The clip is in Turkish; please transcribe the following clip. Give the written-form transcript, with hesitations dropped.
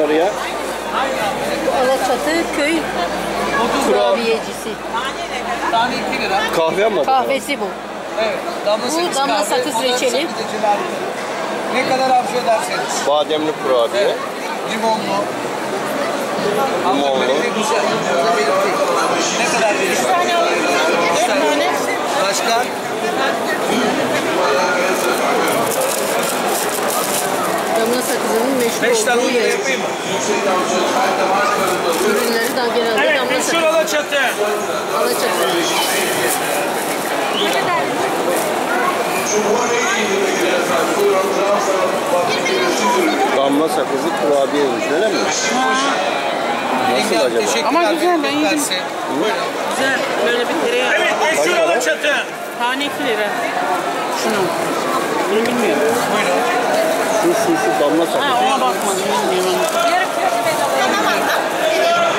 dedin oraya? Alaçatı köy kurabiyecisi. Tane 2 lira. Kahve mi? Kahvesi bu. Evet. Damla 8 reçeli. Ne kadar arzu ederseniz. Bademli kurabiye. Evet. Limonlu. Limonlu. Ne kadar verirsin? 3 tane. Başka? Damla sakızının meşhur olduğu yer. Ürünleri daha genelde evet, damla sakızı. Alaçatı. Alaçatı. Ne kadar? Damla sakızı kurabiye olmuş, öyle mi? Nasıl acaba? Ama güzel, ben yedim. Güzel, böyle bir tereyağı. Evet, meşhur Alaçatı. Tane 2 lira. Şunu. Bunu bilmiyorum. Buyurun. Şu damla sakızı. Ha, ona bakmadım. Yarım kilo bedava.